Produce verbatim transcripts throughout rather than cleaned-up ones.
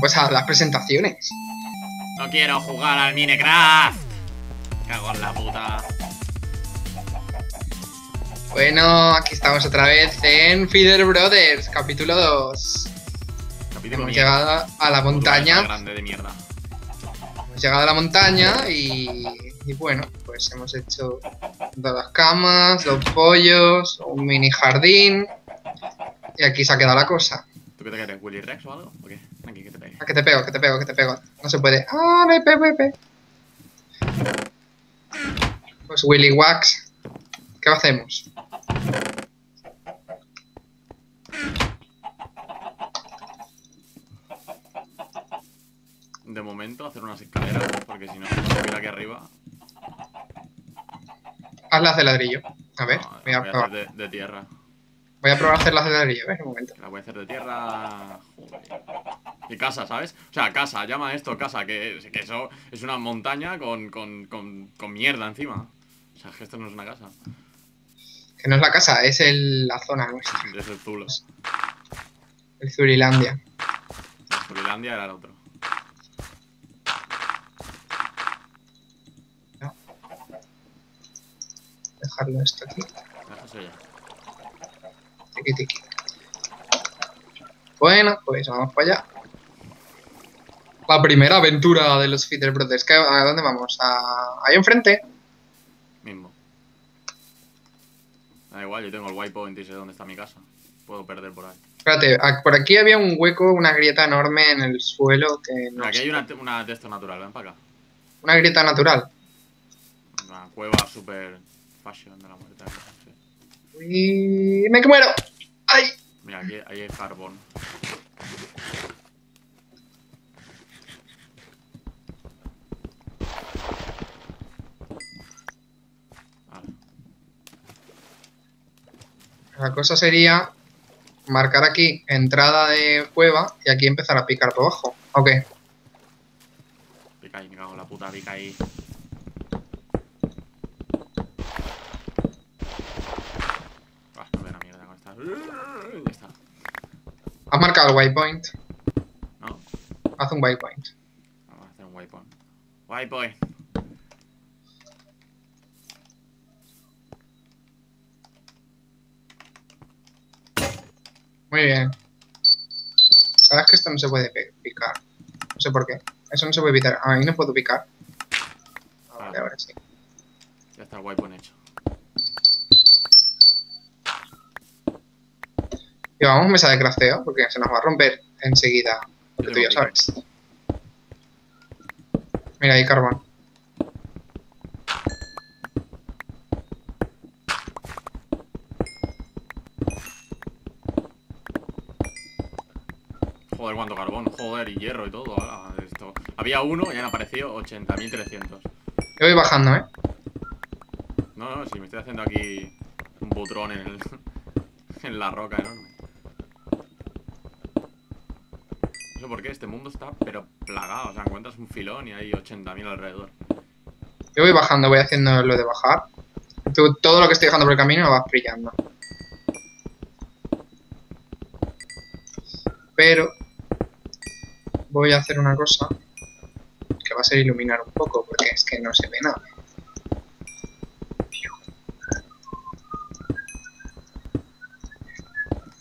Pues a las presentaciones. No quiero jugar al Minecraft. Cago en la puta. Bueno, aquí estamos otra vez en Feeder Brothers, capítulo dos. Capítulo Hemos mierda. llegado a la montaña. Grande de mierda. Hemos llegado a la montaña y, y bueno, pues hemos hecho todas las camas, dos pollos, un mini jardín. Y aquí se ha quedado la cosa. ¿Tú qué te quieres, Willyrex o algo? ¿O qué? Aquí, que te pegue. Ah, que te pego, que te pego, que te pego. No se puede. Ah, no hay PvP. Pues Willy Wax. ¿Qué hacemos? De momento hacer unas escaleras, porque si no, subir aquí arriba. Hazlas de ladrillo. A ver, no, voy a, voy a probar. Hacer de, de tierra. Voy a probar a hacerlas de ladrillo, a ver, un momento. Las voy a hacer de tierra. Joder. Y casa, ¿sabes? O sea, casa, llama esto casa, que, que eso es una montaña con, con, con, con mierda encima. O sea, que esto no es una casa. Que no es la casa, es el, la zona nuestra. Es el Zulo. El Zurilandia. El Zurilandia era el otro. No. Dejarlo esto aquí. Tiki, tiki. Bueno, pues vamos para allá. La primera aventura de los Feeder Brothers. ¿A dónde vamos? A... Ahí enfrente. Mismo. Da igual, yo tengo el waypoint y sé dónde está mi casa. Puedo perder por ahí. Espérate, por aquí había un hueco, una grieta enorme en el suelo que no... Aquí hay una, una textura natural, ven para acá. ¿Una grieta natural? Una cueva super fashion de la muerte. Uy, ¡me muero! ¡Ay! Mira, aquí ahí hay carbón. La cosa sería marcar aquí entrada de cueva y aquí empezar a picar por abajo. ¿O qué? Pica ahí, me cago en la puta, pica ahí. Ah, me da una mierda con esta. Ya está. ¿Has marcado el waypoint? No. Haz un waypoint. Vamos a hacer un waypoint. Waypoint. Muy bien. Sabes que esto no se puede picar. No sé por qué. Eso no se puede evitar. Ah, ahí no puedo picar. Vale, ahora, ahora sí. Ya está el waypoint hecho. Llevamos mesa de crafteo porque se nos va a romper enseguida. Porque tú ya sabes. Mira, ahí carbón. Joder, cuánto carbón, joder, y hierro y todo. Ah, esto. Había uno y han aparecido ochenta mil trescientos. Yo voy bajando, ¿eh? No, no, sí, me estoy haciendo aquí un butrón en, el, en la roca enorme. No sé por qué, este mundo está pero plagado. O sea, encuentras un filón y hay ochenta mil alrededor. Yo voy bajando, voy haciendo lo de bajar. Tú, todo lo que estoy dejando por el camino lo vas pillando. Pero... voy a hacer una cosa que va a ser iluminar un poco, porque es que no se ve nada.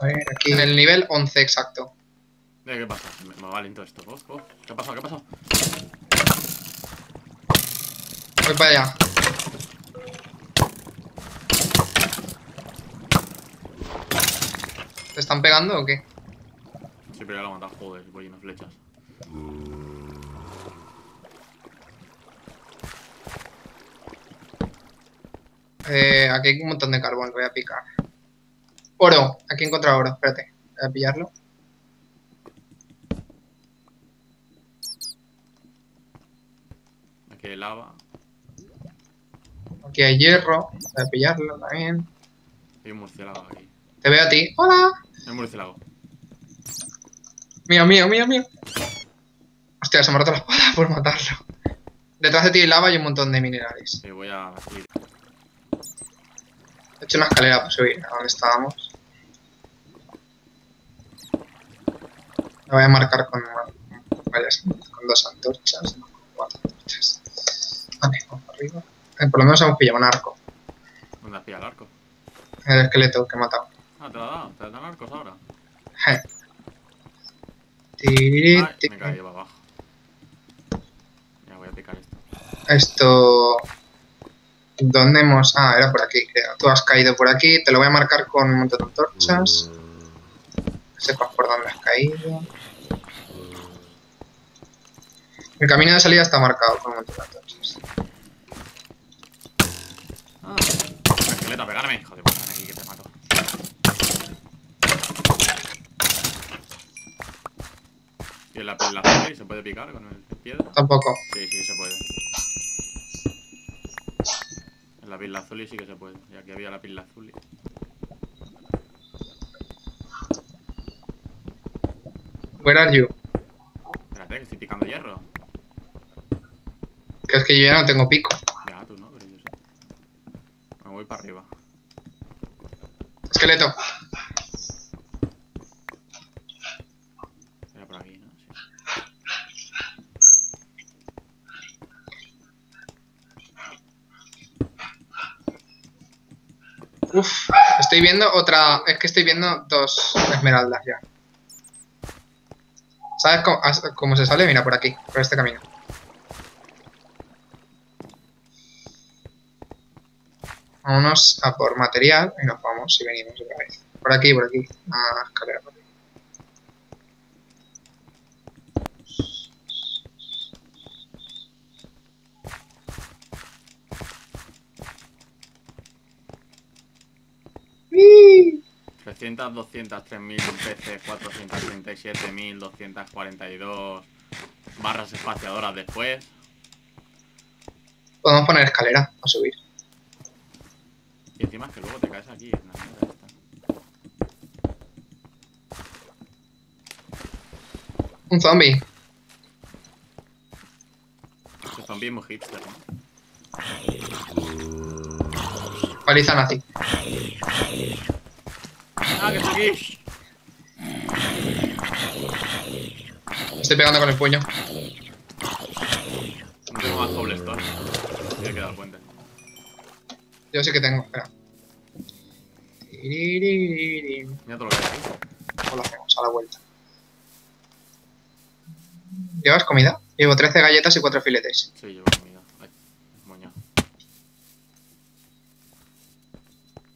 A ver, aquí en el nivel once exacto. ¿Qué pasa? Me, me va lento esto. Oh, oh. ¿Qué ha pasado? ¿Qué ha pasado? Voy para allá. ¿Te están pegando o qué? Sí, pero ya lo he matado, joder, voy lleno de flechas. Eh, aquí hay un montón de carbón, voy a picar. Oro, aquí he encontrado oro, espérate, voy a pillarlo. Aquí hay lava. Aquí hay hierro, voy a pillarlo también. Hay un murciélago aquí. Te veo a ti, hola. Hay un murciélago. Mío, mío, mío, mío. Hostia, se me ha roto la espada por matarlo. Detrás de ti hay lava y un montón de minerales. Sí, voy a ir. He hecho una escalera para subir a donde estábamos. La voy a marcar con un dos antorchas, no, cuatro antorchas. Vale, vamos arriba. Eh, por lo menos hemos pillado un arco. ¿Dónde has pillado el arco? El esqueleto que he matado. Ah, te lo dan, te dan arcos ahora. Je. Tiri, Ay, tiri. Me caí para abajo. Ya voy a picar esto. Esto... ¿Dónde hemos...? Ah, era por aquí, creo. Tú has caído por aquí. Te lo voy a marcar con un montón de antorchas. Que sepas por dónde has caído. El camino de salida está marcado con un montón de antorchas. Ah, esqueleto, pegarme, hijo de puta, ven aquí que te mato. ¿Y en la piedra se puede picar con el piedra? Tampoco. Sí, sí, se puede. En la pila azul sí que se puede, ya que había la pila azul. Where are you? Espérate, que estoy picando hierro. Que es que yo ya no tengo pico. Ya, tú no, pero yo sí. Me voy para arriba. Esqueleto. Era por aquí, ¿no? Uff, estoy viendo otra... Es que estoy viendo dos esmeraldas ya. ¿Sabes cómo, cómo se sale? Mira, por aquí, por este camino. Vámonos a por material y nos vamos y venimos otra vez. Por aquí, por aquí. Ah, escalera por aquí. trescientos, doscientos, tres mil, P C, cuatrocientos treinta y siete mil, doscientos cuarenta y dos barras espaciadoras después. Podemos poner escalera a subir. Y encima es que luego te caes aquí en la mierda esta. Un zombie. Ese zombie es muy hipster, ¿no? Paliza nazi. Ah, que estoy aquí. Estoy pegando con el puño. No tengo más cobblestone. Me he quedado el puente. Yo sí que tengo, espera. Mira todo lo que hay aquí. O lo hacemos a la vuelta. ¿Llevas comida? Llevo trece galletas y cuatro filetes. Sí, llevo comida. Ay, moño.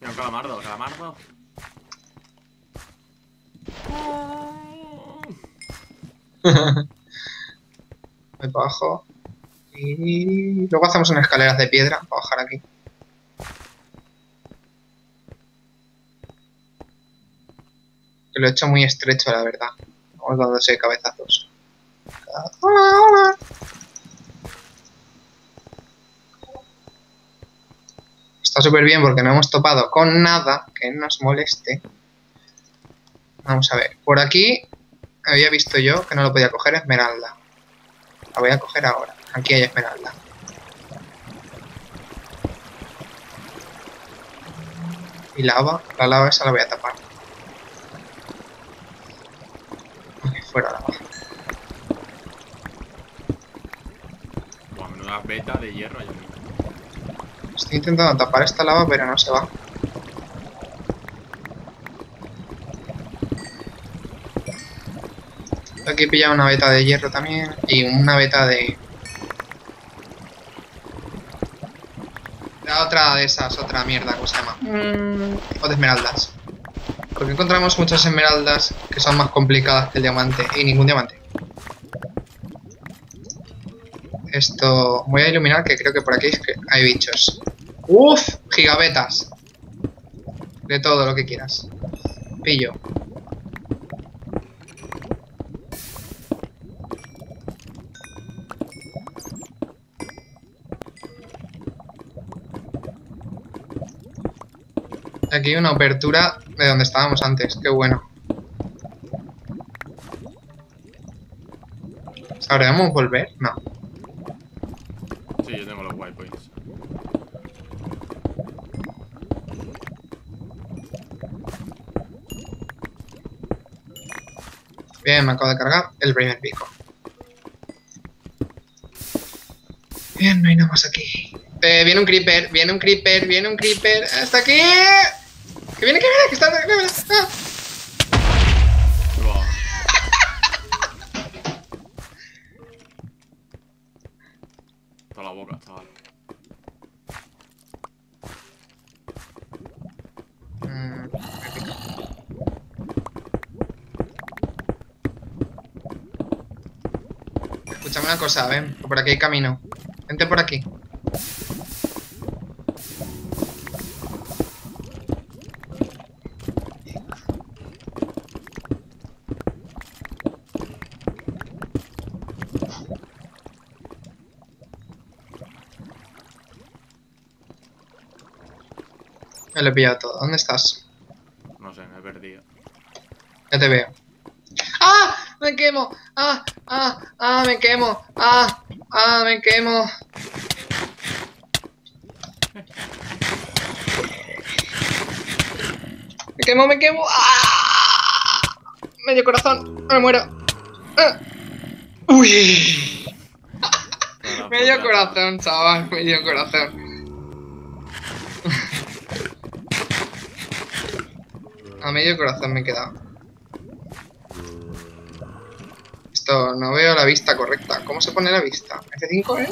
Mira, un calamardo, calamardo. Me bajo. Y luego hacemos unas escaleras de piedra para bajar aquí. Que lo he hecho muy estrecho, la verdad. Vamos dándose cabezazos. ¡Hola, hola! Está súper bien porque no hemos topado con nada que nos moleste. Vamos a ver, por aquí había visto yo que no lo podía coger esmeralda. La voy a coger ahora. Aquí hay esmeralda. Y lava, la lava esa la voy a tapar. Vale, fuera lava. Bueno, una veta de hierro allá. Estoy intentando tapar esta lava, pero no se va. Aquí he pillado una veta de hierro también y una veta de... La otra de esas, otra mierda, ¿cómo se llama? Mm. O de esmeraldas. Porque encontramos muchas esmeraldas que son más complicadas que el diamante y ningún diamante. Esto... Voy a iluminar que creo que por aquí es que hay bichos. ¡Uf! Gigabetas. De todo lo que quieras. Pillo. Aquí hay una apertura de donde estábamos antes, qué bueno. ¿Sabremos volver? No. Sí, yo tengo los white points. Bien, me acabo de cargar el primer pico. Bien, no hay nada más aquí. Eh, viene un creeper, viene un creeper, viene un creeper. ¡Hasta aquí! ¡Que viene, que viene! ¡Que está! ¡Ah! Toda la boca, chaval. Escúchame una cosa, ven. Por aquí hay camino. Vente por aquí. Me lo he pillado todo. ¿Dónde estás? No sé, me he perdido. Ya te veo. ¡Ah! ¡Me quemo! ¡Ah! ¡Ah! ¡Ah! ¡Me quemo! ¡Ah! ¡Ah! ¡Me quemo! ¡Me quemo! ¡Me quemo! ¡Ah! ¡Medio corazón! ¡Me muero! ¡Ah! ¡Uy! Medio corazón, chaval. Medio corazón. A medio corazón me he quedado. Esto, no veo la vista correcta. ¿Cómo se pone la vista? ¿F cinco, eh?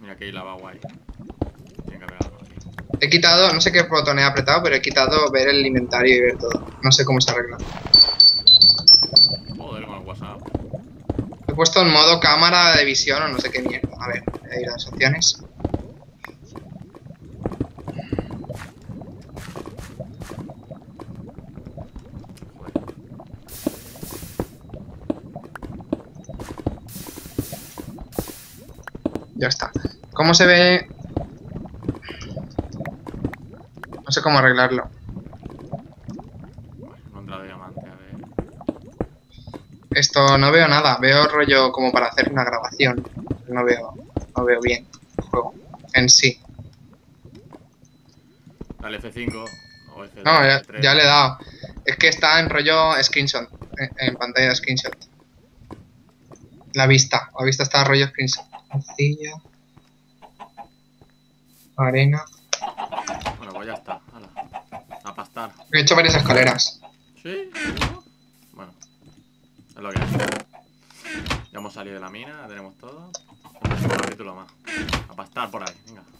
Mira que hay lava guay. Tiene que haber algo aquí. He quitado, no sé qué botón he apretado, pero he quitado ver el inventario y ver todo. No sé cómo se arregla. Joder, con el WhatsApp. He puesto en modo cámara de visión o no sé qué mierda. A ver, voy a ir a las opciones. Ya está. ¿Cómo se ve? No sé cómo arreglarlo. Bueno, diamante, a ver. Esto no veo nada. Veo rollo como para hacer una grabación. No veo, no veo bien el juego en sí. Dale F cinco. O F tres, no, ya, F tres. Ya le he dado. Es que está en rollo screenshot. En, en pantalla de screenshot. La vista. La vista está en rollo screenshot. Arcilla, arena. Bueno, pues ya está. Ala. A pastar. He hecho varias escaleras. ¿Sí? Bueno, es lo que hay. Ya hemos salido de la mina, ya tenemos todo. Un capítulo más. A pastar por ahí, venga.